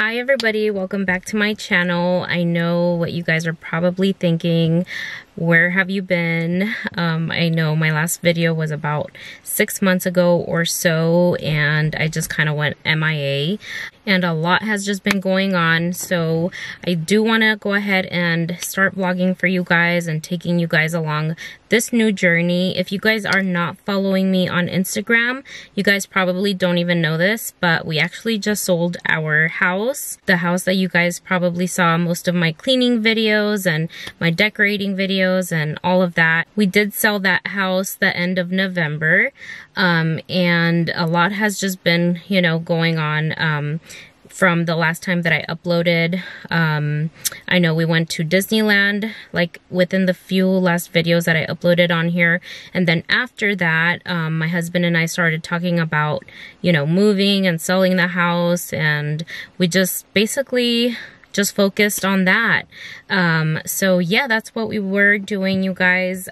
Hi everybody, welcome back to my channel. I know what you guys are probably thinking, where have you been? I know my last video was about 6 months ago or so, and I just kind of went MIA, and a lot has just been going on. So I do want to go ahead and start vlogging for you guys and taking you guys along this new journey. If you guys are not following me on Instagram, you guys probably don't even know this, but we actually just sold our house. The house that you guys probably saw most of my cleaning videos and my decorating videos and all of that. We did sell that house the end of November, and a lot has just been, you know, going on from the last time that I uploaded. I know we went to Disneyland like within the few last videos that I uploaded on here, and then after that my husband and I started talking about, you know, moving and selling the house, and we just basically just focused on that. So yeah, that's what we were doing, you guys.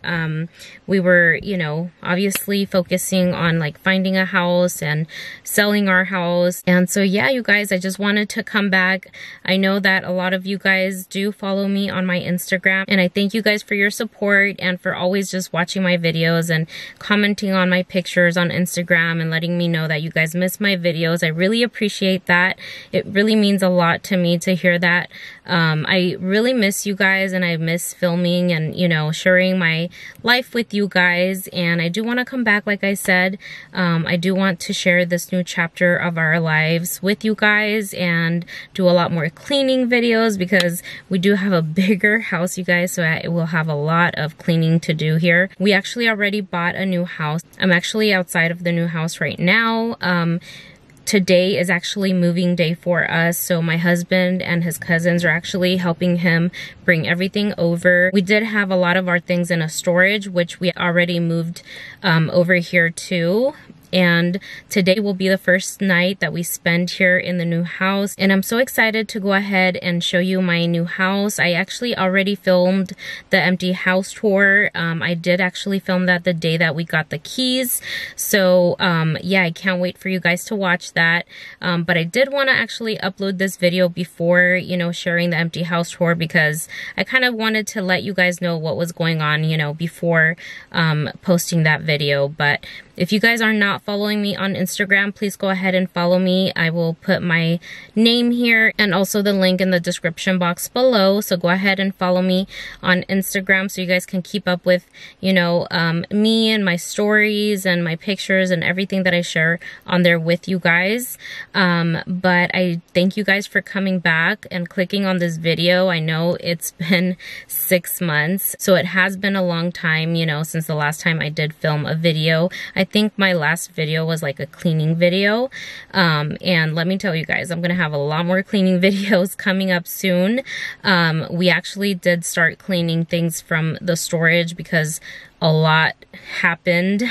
We were, you know, obviously focusing on like finding a house and selling our house. And so yeah, you guys, I just wanted to come back. I know that a lot of you guys do follow me on my Instagram, and I thank you guys for your support and for always just watching my videos and commenting on my pictures on Instagram and letting me know that you guys miss my videos. I really appreciate that. It really means a lot to me to hear that. I really miss you guys, and I miss filming and, you know, sharing my life with you guys. And I do want to come back, like I said. I do want to share this new chapter of our lives with you guys and do a lot more cleaning videos, because we do have a bigger house, you guys, so I will have a lot of cleaning to do here. We actually already bought a new house. I'm actually outside of the new house right now. Today is actually moving day for us, so my husband and his cousins are actually helping him bring everything over. We did have a lot of our things in a storage, which we already moved over here too. And today will be the first night that we spend here in the new house, and I'm so excited to go ahead and show you my new house. I actually already filmed the empty house tour. I did actually film that the day that we got the keys, so yeah, I can't wait for you guys to watch that. But I did want to actually upload this video before, you know, sharing the empty house tour, because I kind of wanted to let you guys know what was going on, you know, before posting that video. But if you guys are not following me on Instagram, please go ahead and follow me. I will put my name here and also the link in the description box below. So go ahead and follow me on Instagram so you guys can keep up with, you know, me and my stories and my pictures and everything that I share on there with you guys. But I thank you guys for coming back and clicking on this video. I know it's been 6 months, so it has been a long time, you know, since the last time I did film a video. I think my last video was like a cleaning video, and let me tell you guys, I'm gonna have a lot more cleaning videos coming up soon. We actually did start cleaning things from the storage because a lot happened,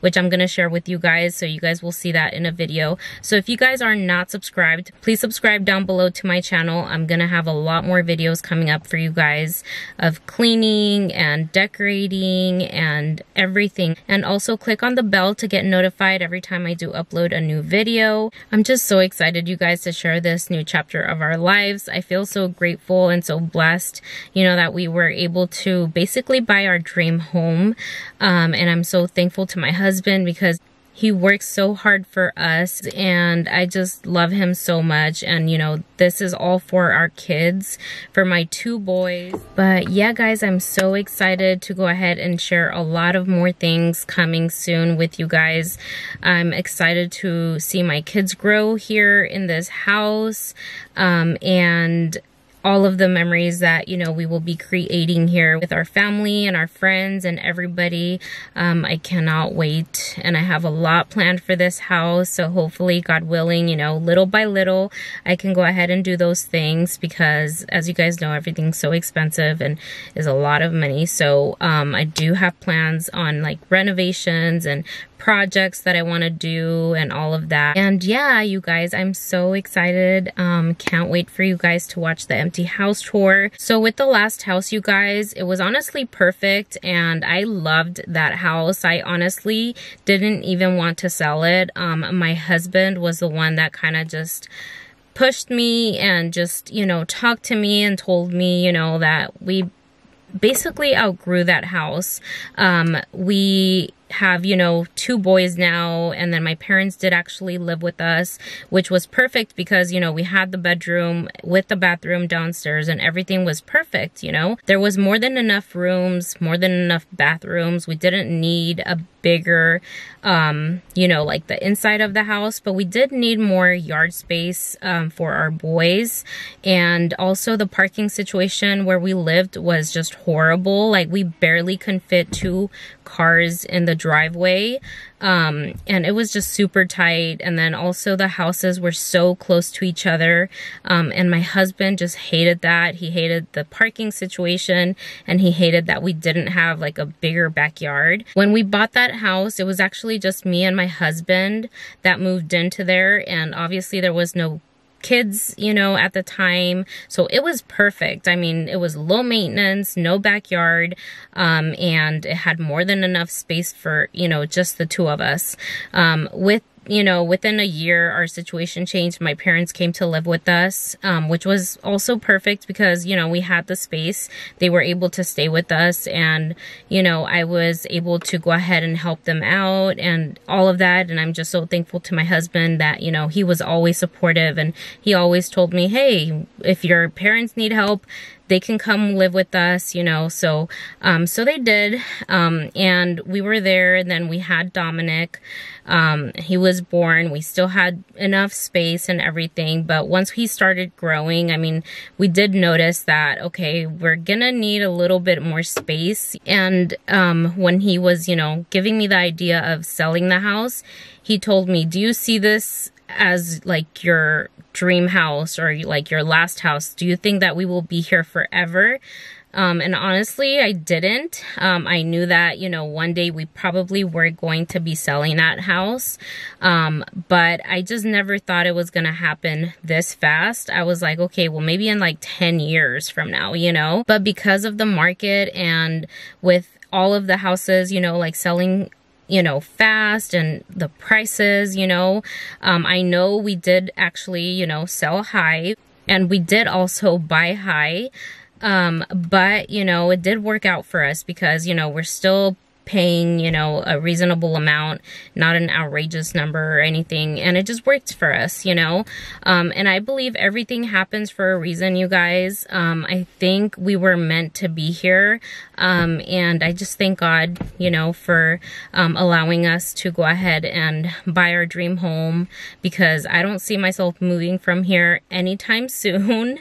which I'm gonna share with you guys, so you guys will see that in a video. So if you guys are not subscribed, please subscribe down below to my channel. I'm gonna have a lot more videos coming up for you guys of cleaning and decorating and everything, and also click on the bell to get notified every time I do upload a new video. I'm just so excited, you guys, to share this new chapter of our lives. I feel so grateful and so blessed, you know, that we were able to basically buy our dream home. And I'm so thankful to my husband, because he works so hard for us, and I just love him so much. And, you know, this is all for our kids, for my two boys. But yeah, guys, I'm so excited to go ahead and share a lot of more things coming soon with you guys. I'm excited to see my kids grow here in this house, and all of the memories that, you know, we will be creating here with our family and our friends and everybody. I cannot wait, and I have a lot planned for this house, so hopefully, God willing, you know, little by little I can go ahead and do those things, because as you guys know, everything's so expensive and is a lot of money. So I do have plans on like renovations and projects that I want to do and all of that. And yeah, you guys, I'm so excited. Can't wait for you guys to watch the empty house tour. So with the last house, you guys, it was honestly perfect, and I loved that house. I honestly didn't even want to sell it. My husband was the one that kind of just pushed me and just, you know, talked to me and told me, you know, that we basically outgrew that house. We have, you know, 2 boys now, and then my parents did actually live with us, which was perfect because, you know, we had the bedroom with the bathroom downstairs and everything was perfect, you know. There was more than enough rooms, more than enough bathrooms. We didn't need a bigger, you know, like the inside of the house, but we did need more yard space for our boys. And also the parking situation where we lived was just horrible. Like, we barely could fit 2 cars in the driveway, and it was just super tight. And then also the houses were so close to each other, and my husband just hated that. He hated the parking situation, and he hated that we didn't have like a bigger backyard. When we bought that house, it was actually just me and my husband that moved into there, and obviously there was no kids, you know, at the time. So it was perfect. I mean, it was low maintenance, no backyard, and it had more than enough space for, you know, just the 2 of us. You know, within a year, our situation changed. My parents came to live with us, which was also perfect because, you know, we had the space. They were able to stay with us, and, you know, I was able to go ahead and help them out and all of that. And I'm just so thankful to my husband that, you know, he was always supportive, and he always told me, hey, if your parents need help, they can come live with us, you know. So, so they did, and we were there. And then we had Dominic. He was born. We still had enough space and everything, but once he started growing, I mean, we did notice that, okay, we're gonna need a little bit more space. And when he was, you know, giving me the idea of selling the house, he told me, do you see this as like your dream house or like your last house? Do you think that we will be here forever? And honestly, I didn't. I knew that, you know, one day we probably were going to be selling that house. But I just never thought it was going to happen this fast. I was like, okay, well, maybe in like 10 years from now, you know. But because of the market and with all of the houses, you know, like selling, you know, fast, and the prices, you know, I know we did actually, you know, sell high, and we did also buy high. But, you know, it did work out for us because, you know, we're still paying, you know, a reasonable amount, not an outrageous number or anything. And it just worked for us, you know. And I believe everything happens for a reason, you guys. I think we were meant to be here. And I just thank God, you know, for allowing us to go ahead and buy our dream home, because I don't see myself moving from here anytime soon.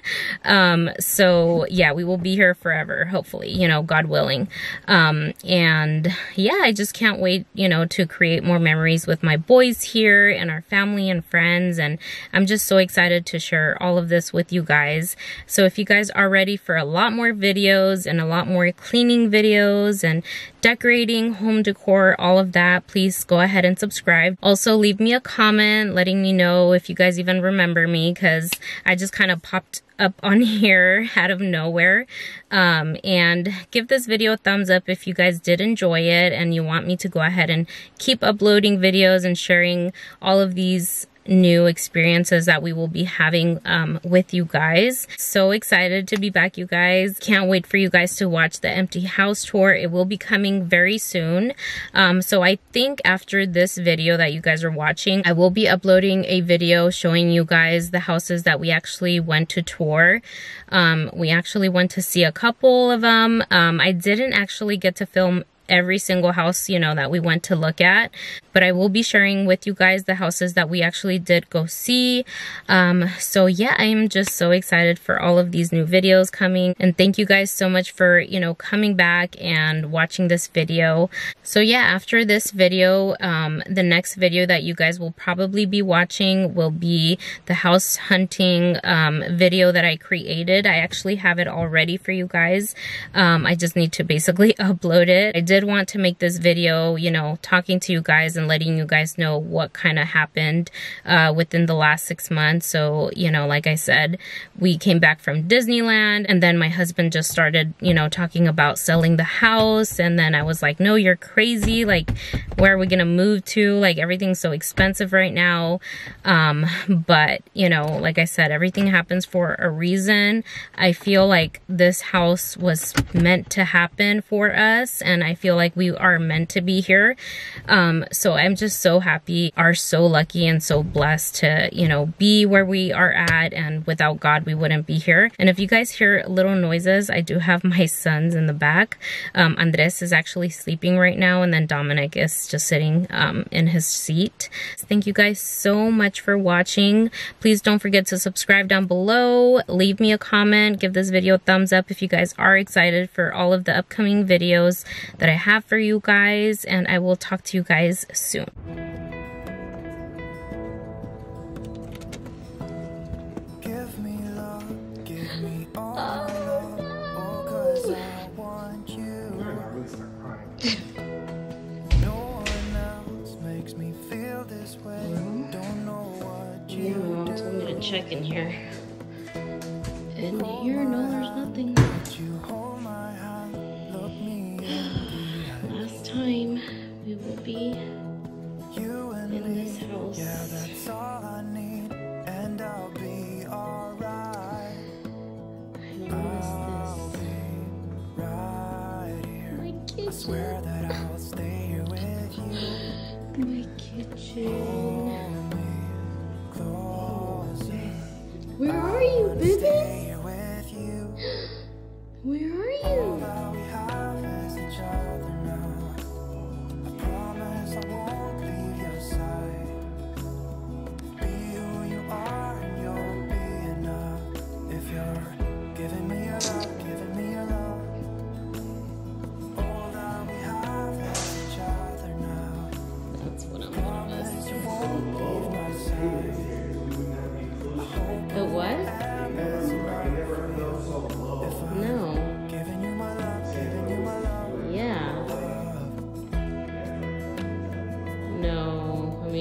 So yeah, we will be here forever, hopefully, you know, God willing. And yeah, I just can't wait, you know, to create more memories with my boys here and our family and friends. And I'm just so excited to share all of this with you guys. So if you guys are ready for a lot more videos and a lot more cleaning videos and decorating, home decor, all of that, please go ahead and subscribe. Also, leave me a comment letting me know if you guys even remember me, because I just kind of popped up on here out of nowhere. And give this video a thumbs up if you guys did enjoy it and you want me to go ahead and keep uploading videos and sharing all of these new experiences that we will be having with you guys. So excited to be back, you guys. Can't wait for you guys to watch the empty house tour. It will be coming very soon. So I think after this video that you guys are watching, I will be uploading a video showing you guys the houses that we actually went to tour. We actually went to see a couple of them. I didn't actually get to film every single house, you know, that we went to look at, but I will be sharing with you guys the houses that we actually did go see. So yeah, I'm just so excited for all of these new videos coming, and thank you guys so much for, you know, coming back and watching this video. So yeah, after this video, the next video that you guys will probably be watching will be the house hunting video that I created. I actually have it all ready for you guys. I just need to basically upload it. I did did want to make this video, you know, talking to you guys and letting you guys know what kind of happened within the last 6 months. So, you know, like I said, we came back from Disneyland, and then my husband just started, you know, talking about selling the house. And then I was like, no, you're crazy. Like, where are we gonna move to? Like, everything's so expensive right now. But, you know, like I said, everything happens for a reason. I feel like this house was meant to happen for us, and I feel like we are meant to be here. So I'm just so happy, are so lucky and so blessed to, you know, be where we are at, and without God we wouldn't be here. And if you guys hear little noises, I do have my sons in the back. Andres is actually sleeping right now, and then Dominic is just sitting in his seat. Thank you guys so much for watching. Please don't forget to subscribe down below, leave me a comment, give this video a thumbs up if you guys are excited for all of the upcoming videos that I have for you guys, and I will talk to you guys soon. Check in here. In here, no, there's nothing. Last time we will be in this house. Yeah, that's all I need, and I'll be alright. My kitchen. I swear that I'll stay here with you. My kitchen. Where are you, baby? Where are you?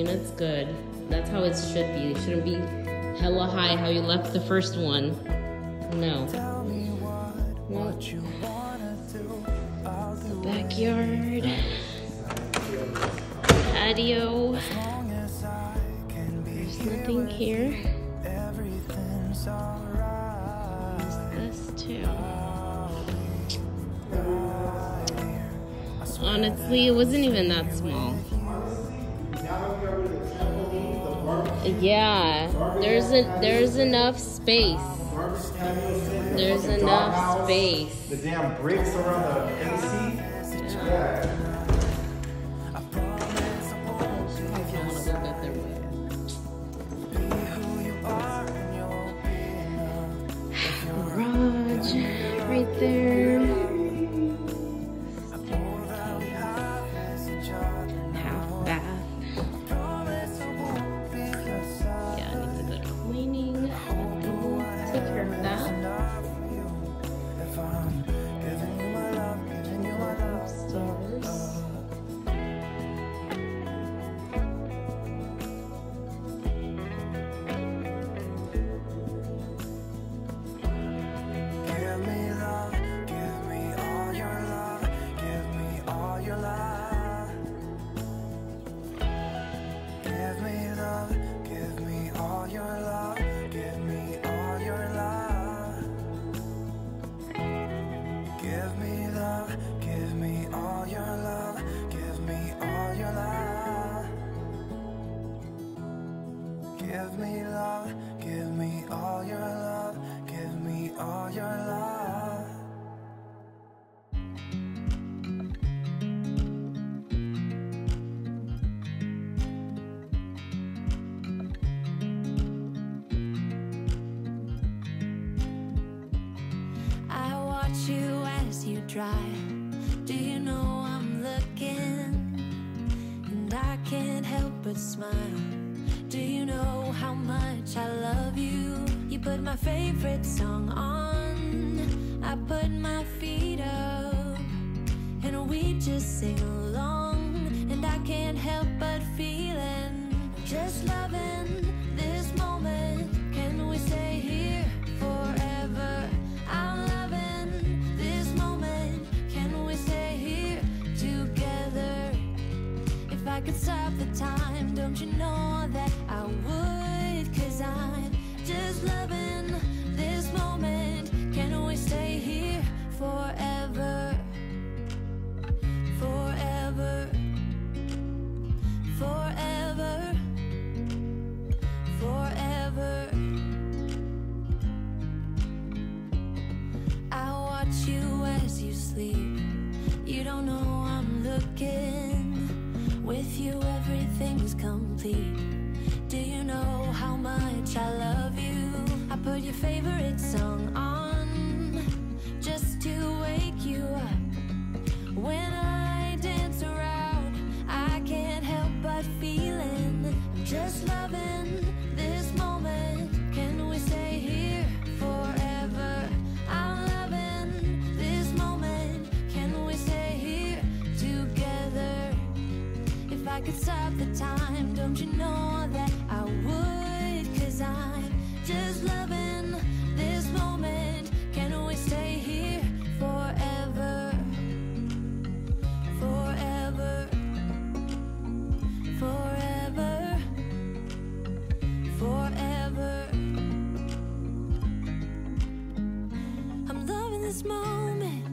It's good. That's how it should be. It shouldn't be hella high how you left the first one. No. The backyard. Patio. There's nothing here. There's this too. Honestly, it wasn't even that small. Yeah, there's enough space. There's enough space. The damn bricks around the AC. Yeah. I promise I won't leave you there. Garage right there. You as you drive, do you know I'm looking, and I can't help but smile. Do you know how much I love you? You put my favorite song on, I put my feet up, and we just sing along, and I can't help but feeling, just loving this moment. Can we stay here forever? I'm loving this moment. Can we stay here together? If I could stop the time, don't you know that I would? 'Cause I'm just loving this moment. Can we stay here forever? Forever, forever, forever. I watch you as you sleep. You don't know I'm looking. With you everything's complete. Do you know how much I love you? I put your favorite song on just to wake you up. When I dance around, I can't help but feeling, I'm just loving this moment. Can we stay here forever? I'm loving this moment. Can we stay here together? If I could stop the time, don't you know that I would? 'Cause I'm just loving this moment. Can we stay here forever? Forever, forever, forever. I'm loving this moment.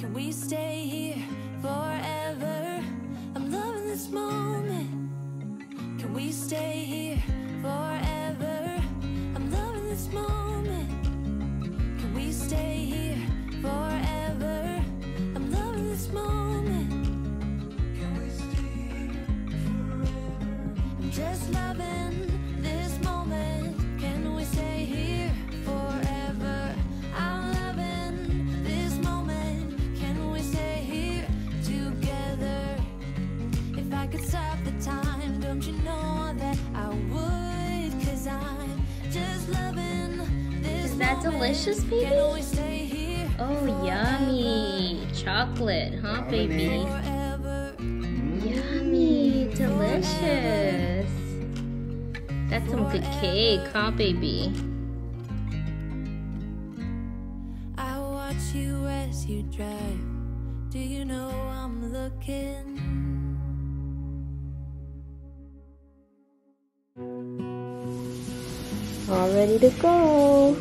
Can we stay here forever? I'm loving this moment. Can we stay here forever? I'm loving this moment. Can we stay here forever? I'm loving this moment. Can we stay here forever? I'm just loving this moment. Can we stay here forever? I'm loving this moment. Can we stay here together? If I could stop the time, don't you know that I would? 'Cause I'm just loving this. Is that delicious, baby? Can we stay here? Oh, yummy. Chocolate, huh, baby? Forever. Yummy. Delicious. That's some good cake, huh, baby? I watch you as you drive. Do you know I'm looking? All ready to go.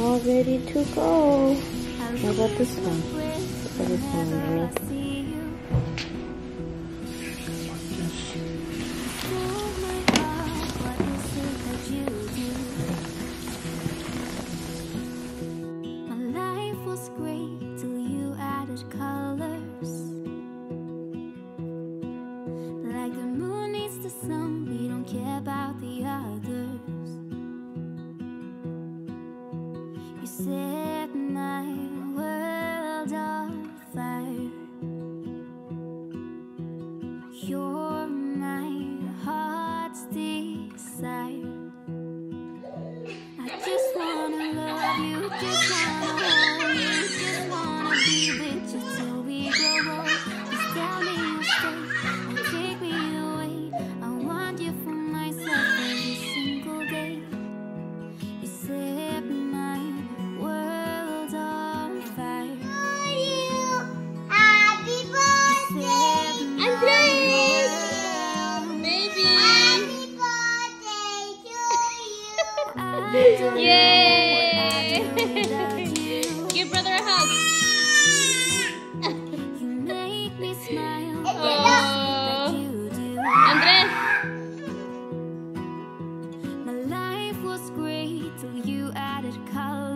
All ready to go. How about this one? Look at this one, right? My life was great till you added colors. Like the moon needs the sun, we don't care about the others. Set my world on fire. You're my heart's desire. I just wanna love you, just wanna hold you, just wanna be with you till we grow old. Just tell me you stay and take me away. I want you for myself every single day. You set my yay! Give brother a hug. You make me smile. Oh. Andres. My life was great till you added color.